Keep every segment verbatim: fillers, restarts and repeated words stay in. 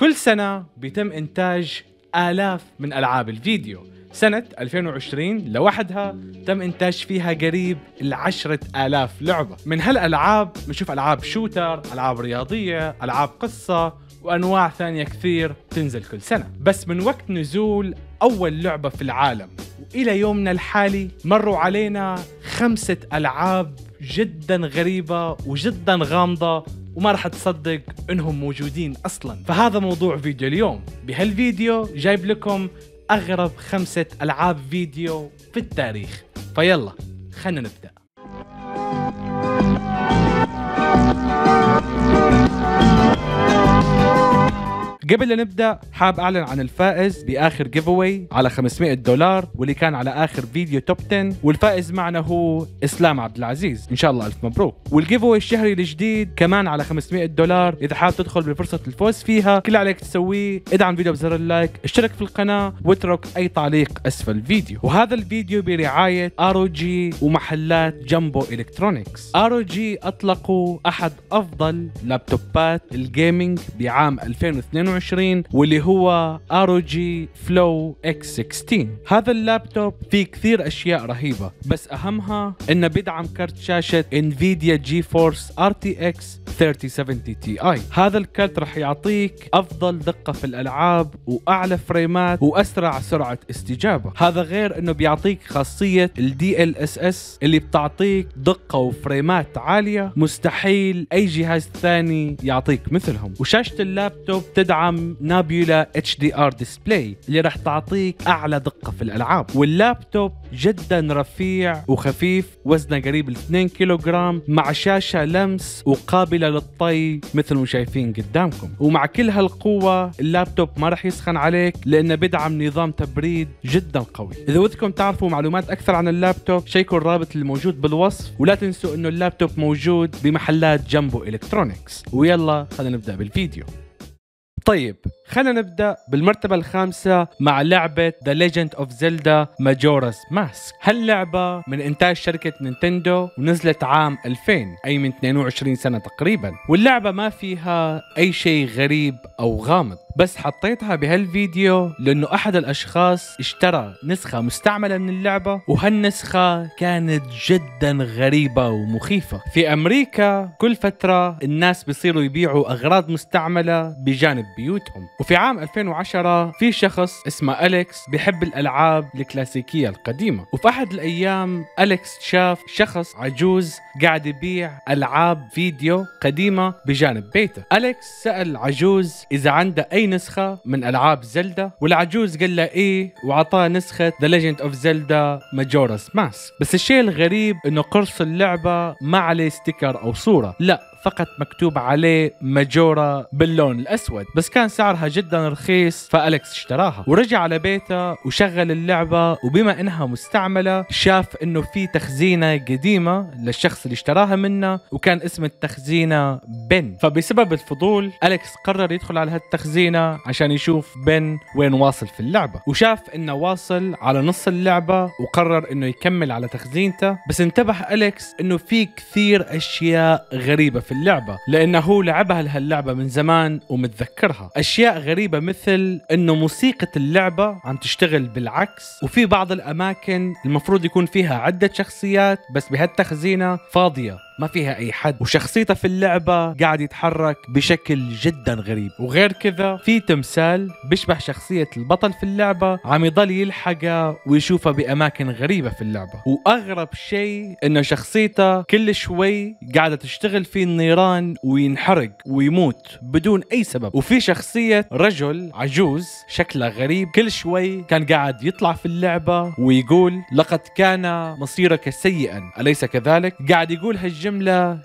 كل سنة بيتم إنتاج آلاف من ألعاب الفيديو. سنة ألفين وعشرين لوحدها تم إنتاج فيها قريب العشرة آلاف لعبة. من هالألعاب بنشوف ألعاب شوتر، ألعاب رياضية، ألعاب قصة وأنواع ثانية كثير تنزل كل سنة. بس من وقت نزول أول لعبة في العالم وإلى يومنا الحالي مروا علينا خمسة ألعاب جدا غريبة وجدا غامضة وما رح تصدق إنهم موجودين أصلا. فهذا موضوع فيديو اليوم. بهالفيديو جايب لكم أغرب خمسة ألعاب فيديو في التاريخ. فيلا خلنا نبدأ. قبل لا نبدأ حاب أعلن عن الفائز بآخر جيفوي على خمسمئة دولار واللي كان على آخر فيديو توب عشرة، والفائز معنا هو إسلام عبد العزيز، إن شاء الله ألف مبروك. والجيفوي الشهري الجديد كمان على خمسمئة دولار، إذا حاب تدخل بفرصة الفوز فيها كل عليك تسويه ادعم الفيديو بزر اللايك، اشترك في القناة واترك أي تعليق أسفل الفيديو. وهذا الفيديو برعاية آر أو جي ومحلات جامبو إلكترونيكس. آر أو جي أطلقوا أحد أفضل لابتوبات الجيمينج بعام ألفين واثنين وعشرين واللي هو آر أو جي Flow إكس ستة عشر. هذا اللابتوب فيه كثير أشياء رهيبة، بس أهمها إنه بيدعم كرت شاشة NVIDIA GeForce آر تي إكس ثلاثين سبعين تي آي. هذا الكرت رح يعطيك أفضل دقة في الألعاب وأعلى فريمات وأسرع سرعة استجابة. هذا غير إنه بيعطيك خاصية ال دي إل إس إس اللي بتعطيك دقة وفريمات عالية مستحيل أي جهاز ثاني يعطيك مثلهم. وشاشة اللابتوب تدعم نابيولا اتش دي ار ديسبلاي اللي راح تعطيك اعلى دقه في الالعاب. واللابتوب جدا رفيع وخفيف، وزنه قريب ال اثنين كيلوغرام، مع شاشه لمس وقابله للطي مثل ما شايفين قدامكم. ومع كل هالقوه اللابتوب ما راح يسخن عليك لانه بيدعم نظام تبريد جدا قوي. اذا ودكم تعرفوا معلومات اكثر عن اللابتوب شيكوا الرابط الموجود بالوصف، ولا تنسوا انه اللابتوب موجود بمحلات جامبو الكترونكس. ويلا خلينا نبدا بالفيديو. طيب خلينا نبدأ بالمرتبة الخامسة مع لعبة The Legend of Zelda Majora's Mask. هاللعبة من إنتاج شركة نينتندو ونزلت عام ألفين، أي من اثنين وعشرين سنة تقريبا. واللعبة ما فيها أي شيء غريب أو غامض، بس حطيتها بهالفيديو لأنه أحد الأشخاص اشترى نسخة مستعملة من اللعبة، وهالنسخة كانت جدا غريبة ومخيفة. في أمريكا كل فترة الناس بيصيروا يبيعوا أغراض مستعملة بجانب بيوتهم. وفي عام ألفين وعشرة في شخص اسمه أليكس بيحب الألعاب الكلاسيكية القديمة، وفي أحد الأيام أليكس شاف شخص عجوز قاعد يبيع ألعاب فيديو قديمة بجانب بيته. أليكس سأل عجوز إذا عنده أي نسخة من ألعاب زلدة، والعجوز قال له إيه، وعطاه نسخة The Legend of Zelda Majora's Mask. بس الشيء الغريب إنه قرص اللعبة ما عليه ستيكر أو صورة، لا فقط مكتوب عليه ماجورا باللون الأسود، بس كان سعرها جدا رخيص فأليكس اشتراها. ورجع على بيته وشغل اللعبة، وبما إنها مستعملة شاف إنه في تخزينة قديمة للشخص اللي اشتراها منه، وكان اسم التخزينة بن. فبسبب الفضول أليكس قرر يدخل على هالتخزينة عشان يشوف بن وين واصل في اللعبة، وشاف إنه واصل على نص اللعبة وقرر إنه يكمل على تخزينته. بس انتبه أليكس إنه في كثير أشياء غريبة في اللعبة لأنه هو لعبها لهاللعبة من زمان ومتذكرها. أشياء غريبة مثل إنه موسيقى اللعبة عم تشتغل بالعكس، وفي بعض الأماكن المفروض يكون فيها عدة شخصيات بس بهالتخزينة فاضية ما فيها أي حد، وشخصيته في اللعبة قاعد يتحرك بشكل جدا غريب. وغير كذا في تمثال بيشبه شخصية البطل في اللعبة عم يضل يلحقه ويشوفه بأماكن غريبة في اللعبة. وأغرب شيء إنه شخصيته كل شوي قاعدة تشتغل فيه النيران وينحرق ويموت بدون أي سبب. وفي شخصية رجل عجوز شكله غريب كل شوي كان قاعد يطلع في اللعبة ويقول لقد كان مصيرك سيئا أليس كذلك، قاعد يقول هالجملة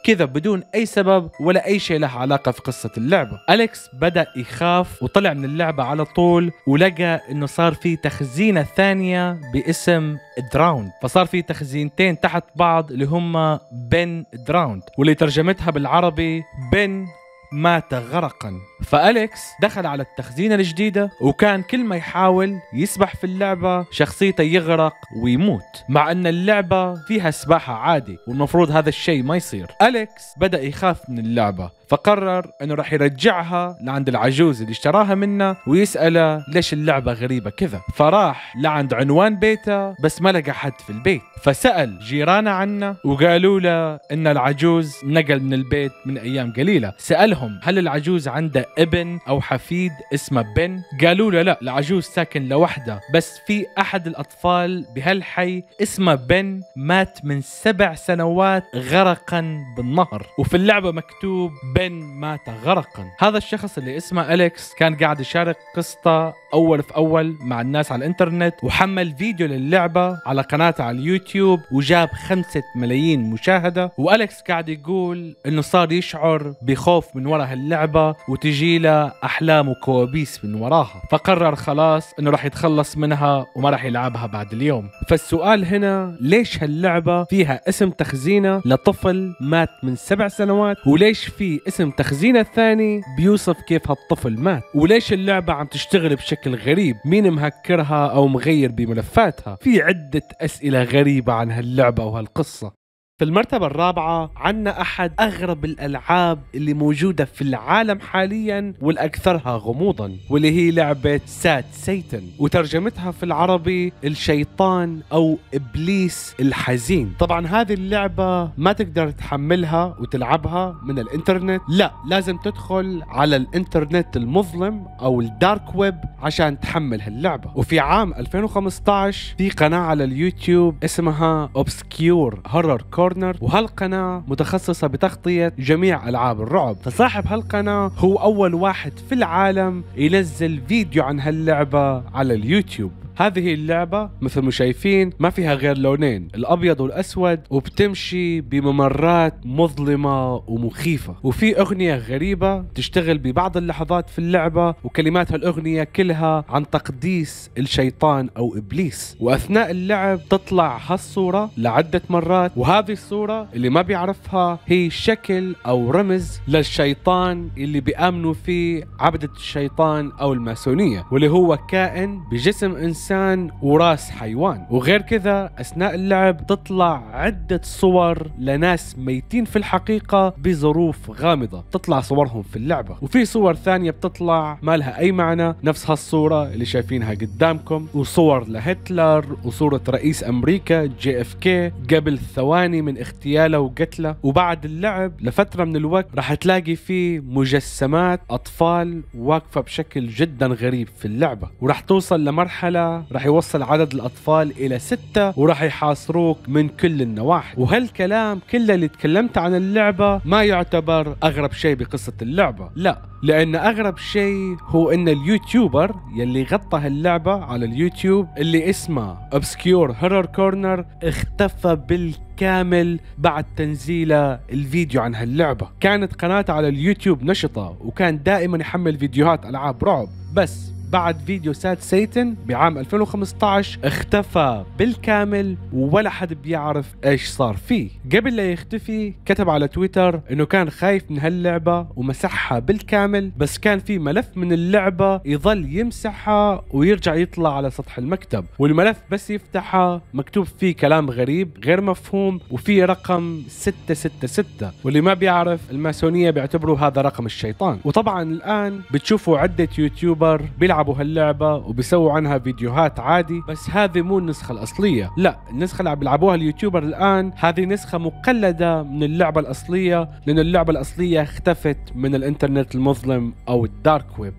كذا بدون أي سبب ولا أي شيء له علاقة في قصة اللعبة. أليكس بدأ يخاف وطلع من اللعبة على طول، ولقى إنه صار في تخزينة ثانية باسم دراوند. فصار في تخزينتين تحت بعض اللي هما بن دراوند، واللي ترجمتها بالعربي بن مات غرقا. فأليكس دخل على التخزينة الجديدة وكان كل ما يحاول يسبح في اللعبة شخصيته يغرق ويموت، مع أن اللعبة فيها سباحة عادي والمفروض هذا الشيء ما يصير. أليكس بدأ يخاف من اللعبة فقرر أنه راح يرجعها لعند العجوز اللي اشتراها منه ويسأله ليش اللعبة غريبة كذا. فراح لعند عنوان بيته بس ما لقى حد في البيت، فسأل جيرانه عنه وقالوا له أن العجوز نقل من البيت من أيام قليلة. سألهم هل العجوز عنده ابن أو حفيد اسمه بن؟ قالوا له لا، العجوز ساكن لوحده، بس في أحد الأطفال بهالحي اسمه بن مات من سبع سنوات غرقا بالنهر، وفي اللعبة مكتوب بن مات غرقا. هذا الشخص اللي اسمه أليكس كان قاعد يشارك قصته أول في أول مع الناس على الإنترنت، وحمل فيديو للعبة على قناته على اليوتيوب وجاب خمسة ملايين مشاهدة. وأليكس قاعد يقول إنه صار يشعر بخوف من وراء هاللعبة وتجي له أحلام وكوابيس من وراها، فقرر خلاص إنه راح يتخلص منها وما راح يلعبها بعد اليوم. فالسؤال هنا ليش هاللعبة فيها اسم تخزينة لطفل مات من سبع سنوات، وليش في اسم تخزينة ثاني بيوصف كيف هالطفل مات، وليش اللعبة عم تشتغل بشكل غريب، مين مهكرها أو مغير بملفاتها؟ في عدة أسئلة غريبة عن هاللعبة وهالقصة. في المرتبة الرابعة عنا أحد أغرب الألعاب اللي موجودة في العالم حاليا والأكثرها غموضا، واللي هي لعبة ساد سيتن، وترجمتها في العربي الشيطان أو إبليس الحزين. طبعا هذه اللعبة ما تقدر تحملها وتلعبها من الإنترنت، لا، لازم تدخل على الإنترنت المظلم أو الدارك ويب عشان تحمل هاللعبة. وفي عام ألفين وخمسطعش في قناة على اليوتيوب اسمها Obscure Horror Corner، وهالقناة متخصصة بتغطية جميع ألعاب الرعب. فصاحب هالقناة هو أول واحد في العالم ينزل فيديو عن هاللعبة على اليوتيوب. هذه اللعبة مثل ما شايفين ما فيها غير لونين، الأبيض والأسود، وبتمشي بممرات مظلمة ومخيفة، وفي أغنية غريبة تشتغل ببعض اللحظات في اللعبة، وكلمات هالأغنية كلها عن تقديس الشيطان أو إبليس. وأثناء اللعب تطلع هالصورة لعدة مرات، وهذه الصورة اللي ما بيعرفها هي شكل أو رمز للشيطان اللي بيأمنوا فيه عبدة الشيطان أو الماسونية، واللي هو كائن بجسم إنسان إنسان وراس حيوان. وغير كذا أثناء اللعب تطلع عدة صور لناس ميتين في الحقيقة بظروف غامضة، تطلع صورهم في اللعبة، وفي صور ثانية بتطلع ما لها أي معنى، نفس هالصورة اللي شايفينها قدامكم، وصور لهتلر وصورة رئيس أمريكا جي اف كي قبل ثواني من اغتياله وقتله. وبعد اللعب لفترة من الوقت راح تلاقي فيه مجسمات أطفال واقفة بشكل جدا غريب في اللعبة، وراح توصل لمرحلة راح يوصل عدد الأطفال إلى ستة وراح يحاصروك من كل النواحي. وهالكلام كله اللي تكلمت عن اللعبة ما يعتبر أغرب شيء بقصة اللعبة، لا، لأن أغرب شيء هو أن اليوتيوبر يلي غطى هاللعبة على اليوتيوب اللي اسمه Obscure Horror Corner اختفى بالكامل كامل بعد تنزيله الفيديو عن هاللعبة. كانت قناته على اليوتيوب نشطة وكان دائما يحمل فيديوهات ألعاب رعب، بس بعد فيديو ساد سيتن بعام ألفين وخمسطعش اختفى بالكامل ولا حد بيعرف ايش صار فيه. قبل لا يختفي كتب على تويتر انه كان خايف من هاللعبة ومسحها بالكامل، بس كان في ملف من اللعبة يظل يمسحها ويرجع يطلع على سطح المكتب، والملف بس يفتحه مكتوب فيه كلام غريب غير مفهوم وفي رقم ستة ستة ستة، واللي ما بيعرف الماسونية بيعتبروا هذا رقم الشيطان. وطبعا الآن بتشوفوا عدة يوتيوبر بيلعبوا هاللعبة وبيسووا عنها فيديوهات عادي، بس هذه مو النسخة الأصلية، لا، النسخة اللي بيلعبوها اليوتيوبر الآن هذه نسخة مقلدة من اللعبة الأصلية، لأن اللعبة الأصلية اختفت من الإنترنت المظلم أو الدارك ويب.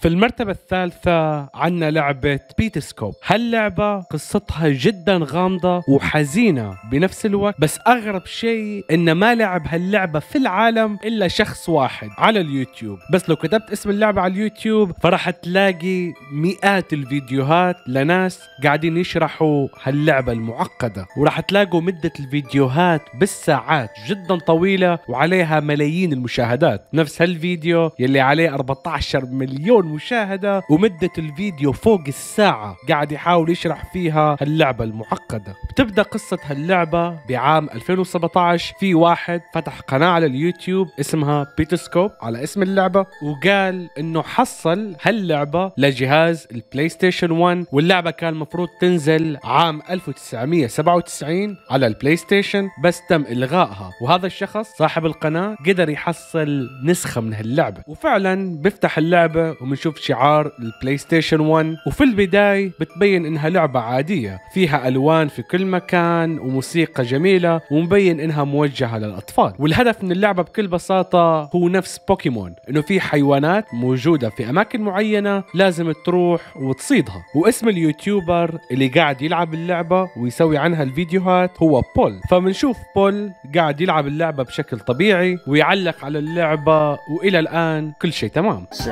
في المرتبة الثالثة عنا لعبة بيتسكوب. هاللعبة قصتها جدا غامضة وحزينة بنفس الوقت، بس أغرب شيء إن ما لعب هاللعبة في العالم إلا شخص واحد على اليوتيوب، بس لو كتبت اسم اللعبة على اليوتيوب فراح تلاقي مئات الفيديوهات لناس قاعدين يشرحوا هاللعبة المعقدة، وراح تلاقوا مدة الفيديوهات بالساعات جدا طويلة وعليها ملايين المشاهدات، نفس هالفيديو يلي عليه أربعطعش مليون المشاهدة ومدة الفيديو فوق الساعة قاعد يحاول يشرح فيها هاللعبة المعقدة. بتبدأ قصة هاللعبة بعام ألفين وسبعطعش في واحد فتح قناة على اليوتيوب اسمها بيتسكوب على اسم اللعبة، وقال انه حصل هاللعبة لجهاز البلاي ستيشن واحد، واللعبة كان المفروض تنزل عام ألف وتسعمية سبعة وتسعين على البلاي ستيشن بس تم إلغائها، وهذا الشخص صاحب القناة قدر يحصل نسخة من هاللعبة. وفعلا بفتح اللعبة وبنشوف شعار البلاي ستيشن واحد، وفي البداية بتبين انها لعبة عادية فيها ألوان في كل مكان وموسيقى جميلة ومبين انها موجهة للأطفال، والهدف من اللعبة بكل بساطة هو نفس بوكيمون، انه في حيوانات موجودة في أماكن معينة لازم تروح وتصيدها. واسم اليوتيوبر اللي قاعد يلعب اللعبة ويسوي عنها الفيديوهات هو بول، فمنشوف بول قاعد يلعب اللعبة بشكل طبيعي ويعلق على اللعبة، وإلى الآن كل شيء تمام. So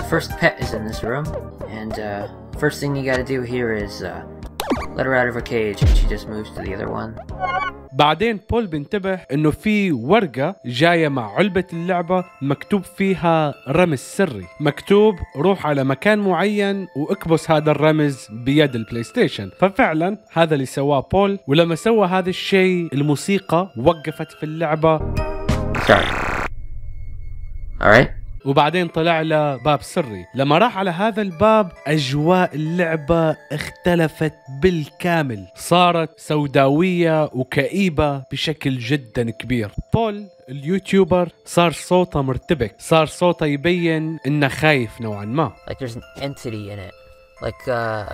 the first pet is in this room, and uh, first thing you gotta do here is uh, let her out of her cage, and she just moves to the other one. بعدين بول بينتبه انه في ورقة جاية مع علبة اللعبة مكتوب فيها رمز سري، مكتوب روح على مكان معين واكبس هذا الرمز بيد البلاي ستيشن، ففعلا هذا اللي سواه بول. ولما سوى هذا الشيء الموسيقى وقفت في اللعبة. Alright. وبعدين طلع له باب سري، لما راح على هذا الباب أجواء اللعبة اختلفت بالكامل، صارت سوداوية وكئيبة بشكل جدا كبير. بول اليوتيوبر صار صوته مرتبك، صار صوته يبين إنه خايف نوعا ما. Like there's an entity in it, like a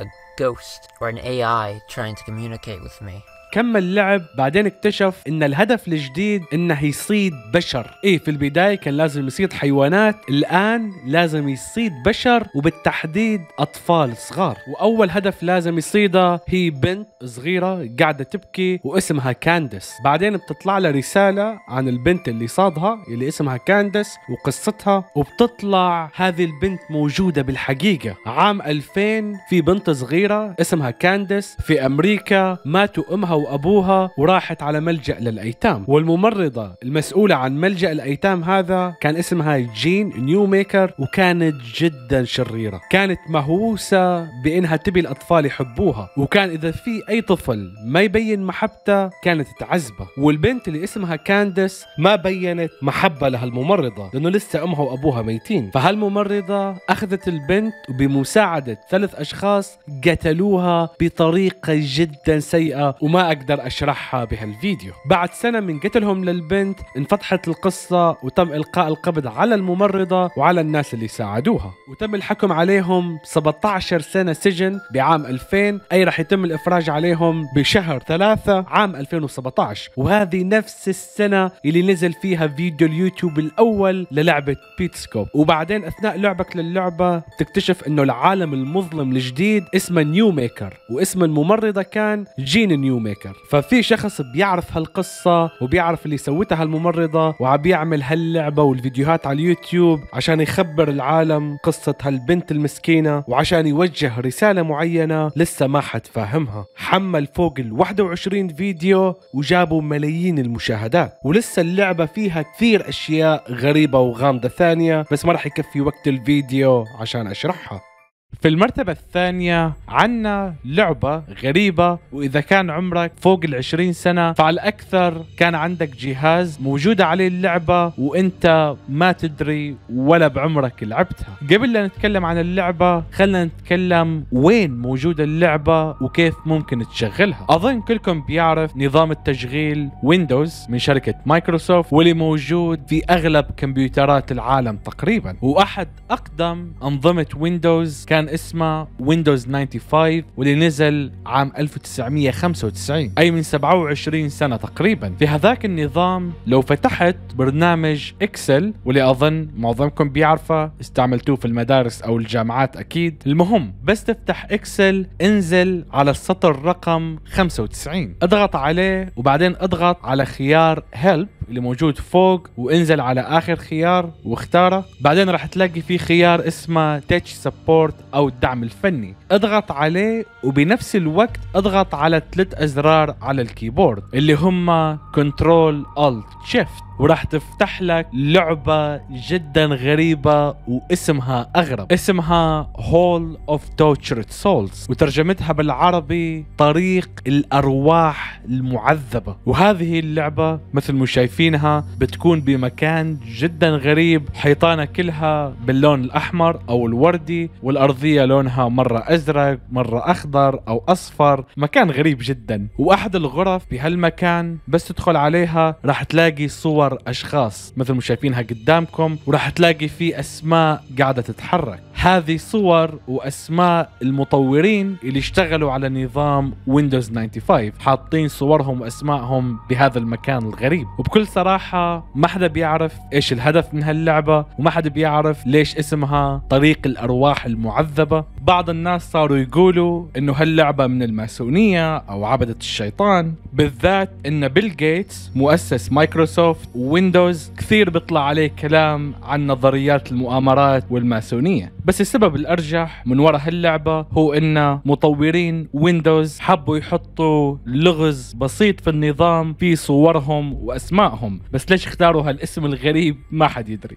ghost or an إيه آي trying to communicate with me. كمل لعب، بعدين اكتشف ان الهدف الجديد انه يصيد بشر. ايه في البداية كان لازم يصيد حيوانات، الان لازم يصيد بشر وبالتحديد اطفال صغار، واول هدف لازم يصيده هي بنت صغيرة قاعدة تبكي واسمها كاندس. بعدين بتطلع له رسالة عن البنت اللي صادها اللي اسمها كاندس وقصتها، وبتطلع هذه البنت موجودة بالحقيقة عام ألفين. في بنت صغيرة اسمها كاندس في امريكا ماتوا امها وأبوها وراحت على ملجأ للأيتام، والممرضة المسؤولة عن ملجأ الأيتام هذا كان اسمها جين نيو ميكر، وكانت جدا شريرة، كانت مهووسة بأنها تبي الأطفال يحبوها، وكان إذا في أي طفل ما يبين محبته كانت تعذبه. والبنت اللي اسمها كاندس ما بينت محبة لها الممرضة لأنه لسه أمها وأبوها ميتين، فهالممرضة أخذت البنت وبمساعدة ثلاث أشخاص قتلوها بطريقة جدا سيئة وما أقدر أشرحها بهالفيديو. بعد سنة من قتلهم للبنت انفتحت القصة وتم إلقاء القبض على الممرضة وعلى الناس اللي ساعدوها، وتم الحكم عليهم سبعطعش سنة سجن بعام ألفين، أي راح يتم الإفراج عليهم بشهر ثلاثة عام ألفين وسبعطعش، وهذه نفس السنة اللي نزل فيها فيديو اليوتيوب الأول للعبة بيتسكوب. وبعدين أثناء لعبك للعبة تكتشف إنه العالم المظلم الجديد اسمه نيو ميكر، واسم الممرضة كان جين نيو ميكر. ففي شخص بيعرف هالقصة وبيعرف اللي سوتها هالممرضة وعبيعمل هاللعبة والفيديوهات على اليوتيوب عشان يخبر العالم قصة هالبنت المسكينة، وعشان يوجه رسالة معينة لسه ما حد فاهمها. حمل فوق ال واحد وعشرين فيديو وجابوا ملايين المشاهدات، ولسه اللعبة فيها كثير أشياء غريبة وغامضة ثانية بس ما راح يكفي وقت الفيديو عشان أشرحها. في المرتبة الثانية عنا لعبة غريبة، وإذا كان عمرك فوق العشرين سنة فعلى الأكثر كان عندك جهاز موجودة عليه اللعبة وإنت ما تدري ولا بعمرك لعبتها. قبل لا نتكلم عن اللعبة خلنا نتكلم وين موجودة اللعبة وكيف ممكن تشغلها. أظن كلكم بيعرف نظام التشغيل ويندوز من شركة مايكروسوفت، واللي موجود في أغلب كمبيوترات العالم تقريبا، وأحد أقدم أنظمة ويندوز كان اسمه ويندوز خمسة وتسعين واللي نزل عام ألف وتسعمية خمسة وتسعين، أي من سبعة وعشرين سنة تقريبا. في هذاك النظام لو فتحت برنامج إكسل، واللي أظن معظمكم بيعرفه استعملتوه في المدارس أو الجامعات أكيد، المهم بس تفتح إكسل انزل على السطر رقم خمسة وتسعين، اضغط عليه وبعدين اضغط على خيار هيلب اللي موجود فوق وانزل على آخر خيار واختاره، بعدين راح تلاقي في خيار اسمه تيتش سبورت أو الدعم الفني، اضغط عليه وبنفس الوقت اضغط على ثلاث أزرار على الكيبورد اللي هم كنترول ألت شيفت، وراح تفتح لك لعبة جدا غريبة واسمها أغرب، اسمها Hall of Tortured Souls، وترجمتها بالعربي طريق الأرواح المعذبة. وهذه اللعبة مثل ما شايفينها بتكون بمكان جدا غريب، حيطانة كلها باللون الأحمر أو الوردي، والأرضية لونها مرة أزرق مرة أخضر أو أصفر، مكان غريب جدا. وأحد الغرف بهالمكان بس تدخل عليها راح تلاقي صور أشخاص مثل ما شايفينها قدامكم، وراح تلاقي في أسماء قاعدة تتحرك. هذه صور وأسماء المطورين اللي اشتغلوا على نظام ويندوز خمسة وتسعين، حاطين صورهم وأسمائهم بهذا المكان الغريب. وبكل صراحة ما حدا بيعرف إيش الهدف من هاللعبة، وما حدا بيعرف ليش اسمها طريق الأرواح المعذبة. بعض الناس صاروا يقولوا إنه هاللعبة من الماسونية أو عبدة الشيطان، بالذات إن بيل جيتس مؤسس مايكروسوفت ويندوز كثير بيطلع عليه كلام عن نظريات المؤامرات والماسونية. بس السبب الأرجح من وراء هاللعبة هو إن مطورين ويندوز حبوا يحطوا لغز بسيط في النظام في صورهم وأسمائهم، بس ليش اختاروا هالاسم الغريب ما حد يدري.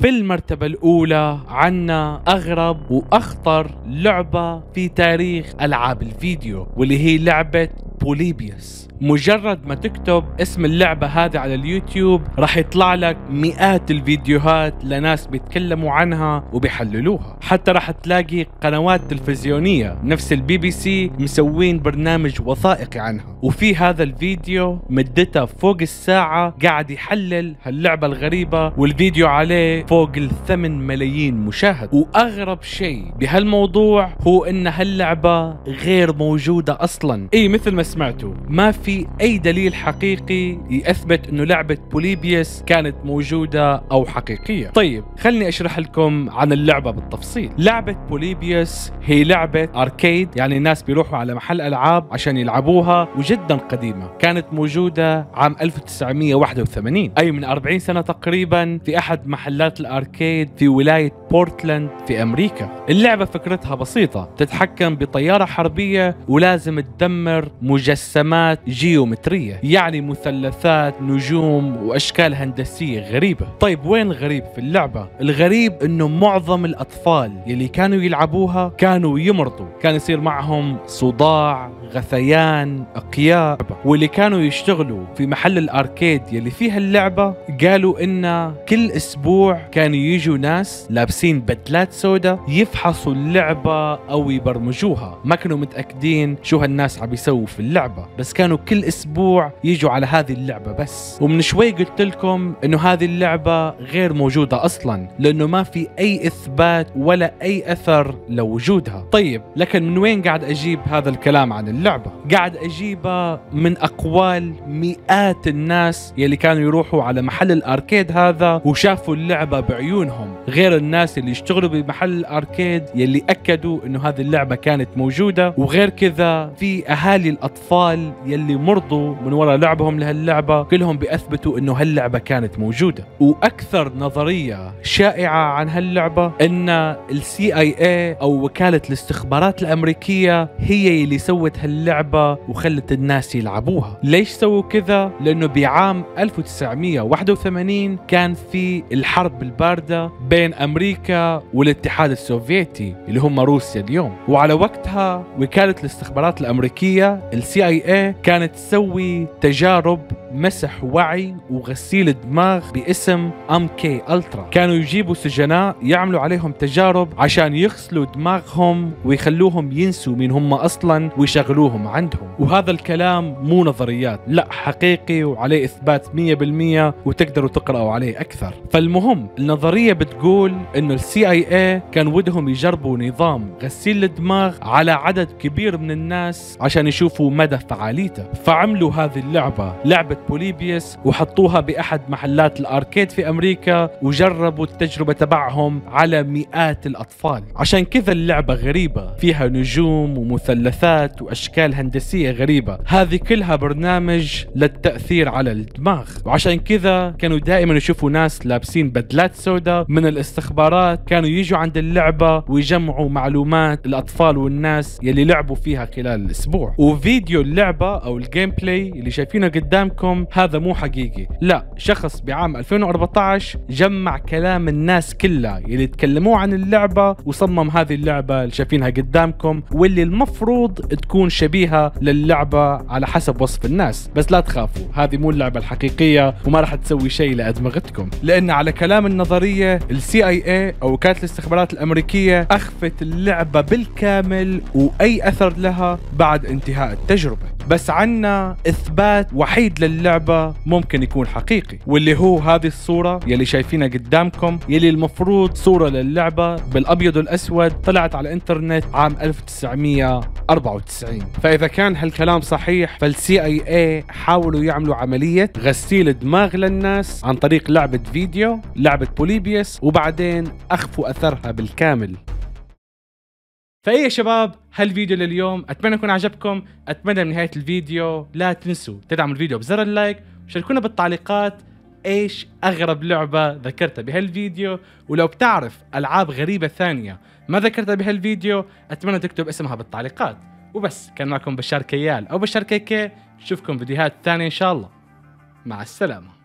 في المرتبة الأولى عنا أغرب وأخطر لعبة في تاريخ ألعاب الفيديو، واللي هي لعبة بوليبيوس. مجرد ما تكتب اسم اللعبة هذه على اليوتيوب راح يطلع لك مئات الفيديوهات لناس بيتكلموا عنها وبيحللوها، حتى راح تلاقي قنوات تلفزيونية نفس البي بي سي مسوين برنامج وثائقي عنها. وفي هذا الفيديو مدته فوق الساعة قاعد يحلل هاللعبة الغريبة، والفيديو عليه فوق الثمن ملايين مشاهد. وأغرب شيء بهالموضوع هو إن هاللعبة غير موجودة أصلا، إيه مثل ما سمعتوا، ما في في أي دليل حقيقي يثبت أنه لعبة بوليبيوس كانت موجودة أو حقيقية. طيب خلني أشرح لكم عن اللعبة بالتفصيل. لعبة بوليبيوس هي لعبة أركيد، يعني الناس بيروحوا على محل ألعاب عشان يلعبوها، وجدا قديمة، كانت موجودة عام ألف وتسعمئة وواحد وثمانين، أي من أربعين سنة تقريبا، في أحد محلات الأركيد في ولاية بورتلاند في أمريكا. اللعبة فكرتها بسيطة، تتحكم بطيارة حربية ولازم تدمر مجسمات جيومترية، يعني مثلثات نجوم وأشكال هندسية غريبة. طيب وين الغريب في اللعبة؟ الغريب إنه معظم الأطفال يلي كانوا يلعبوها كانوا يمرضوا، كان يصير معهم صداع، غثيان، إقياء. واللي كانوا يشتغلوا في محل الأركيد يلي فيها اللعبة قالوا إن كل أسبوع كانوا يجوا ناس لابسين بدلات سوداء يفحصوا اللعبة أو يبرمجوها، ما كانوا متأكدين شو هالناس عم يسووا في اللعبة، بس كانوا كل أسبوع يجوا على هذه اللعبة بس. ومن شوي قلت لكم إنه هذه اللعبة غير موجودة أصلا، لأنه ما في أي إثبات ولا أي أثر لوجودها. طيب لكن من وين قاعد أجيب هذا الكلام عن اللعبة؟ قاعد أجيبها من أقوال مئات الناس يلي كانوا يروحوا على محل الأركيد هذا وشافوا اللعبة بعيونهم، غير الناس اللي يشتغلوا بمحل الأركيد يلي أكدوا إنه هذه اللعبة كانت موجودة. وغير كذا في أهالي الأطفال يلي مرضوا من وراء لعبهم لهاللعبة كلهم بيثبتوا انه هاللعبة كانت موجودة. واكثر نظرية شائعة عن هاللعبة ان السي اي اي او وكالة الاستخبارات الامريكية هي اللي سوت هاللعبة وخلت الناس يلعبوها. ليش سووا كذا؟ لانه بعام ألف وتسعمئة وواحد وثمانين كان في الحرب الباردة بين امريكا والاتحاد السوفيتي اللي هم روسيا اليوم، وعلى وقتها وكالة الاستخبارات الامريكية السي اي اي كانت تسوي تجارب مسح وعي وغسيل دماغ باسم إم كي ألترا. كانوا يجيبوا سجناء يعملوا عليهم تجارب عشان يغسلوا دماغهم ويخلوهم ينسوا مين هم أصلا ويشغلوهم عندهم. وهذا الكلام مو نظريات، لا حقيقي وعليه إثبات مئة بالمئة، وتقدروا تقرأوا عليه أكثر. فالمهم النظرية بتقول إنه السي اي اي كان ودهم يجربوا نظام غسيل الدماغ على عدد كبير من الناس عشان يشوفوا مدى فعاليته، فعملوا هذه اللعبة لعبة بوليبيوس وحطوها بأحد محلات الأركيد في أمريكا وجربوا التجربة تبعهم على مئات الأطفال. عشان كذا اللعبة غريبة، فيها نجوم ومثلثات وأشكال هندسية غريبة، هذه كلها برنامج للتأثير على الدماغ. وعشان كذا كانوا دائما يشوفوا ناس لابسين بدلات سوداء من الاستخبارات كانوا يجوا عند اللعبة ويجمعوا معلومات الأطفال والناس يلي لعبوا فيها خلال الأسبوع. وفيديو اللعبة أو الجيم بلاي اللي شايفينه قدامكم اليوم هذا مو حقيقي، لا، شخص بعام ألفين وأربعة عشر جمع كلام الناس كلها اللي تكلموه عن اللعبة وصمم هذه اللعبة اللي شايفينها قدامكم، واللي المفروض تكون شبيهة للعبة على حسب وصف الناس. بس لا تخافوا، هذه مو اللعبة الحقيقية وما راح تسوي شيء لأدمغتكم، لأن على كلام النظرية السي اي اي أو وكالة الاستخبارات الأمريكية أخفت اللعبة بالكامل وأي أثر لها بعد انتهاء التجربة. بس عنا إثبات وحيد للعبة ممكن يكون حقيقي، واللي هو هذه الصورة يلي شايفينها قدامكم، يلي المفروض صورة للعبة بالأبيض والأسود طلعت على الإنترنت عام ألف وتسعمية وأربعة وتسعين. فإذا كان هالكلام صحيح فالسي اي اي حاولوا يعملوا عملية غسيل دماغ للناس عن طريق لعبة فيديو، لعبة بوليبيوس، وبعدين أخفوا أثرها بالكامل. فإيه يا شباب، هالفيديو لليوم، أتمنى يكون عجبكم. أتمنى من نهاية الفيديو لا تنسوا تدعموا الفيديو بزر اللايك، وشاركونا بالتعليقات إيش أغرب لعبة ذكرتها بهالفيديو، ولو بتعرف ألعاب غريبة ثانية ما ذكرتها بهالفيديو أتمنى تكتب اسمها بالتعليقات. وبس، كان معكم بشار كيال أو بشار كيكي، نشوفكم فيديوهات ثانية إن شاء الله، مع السلامة.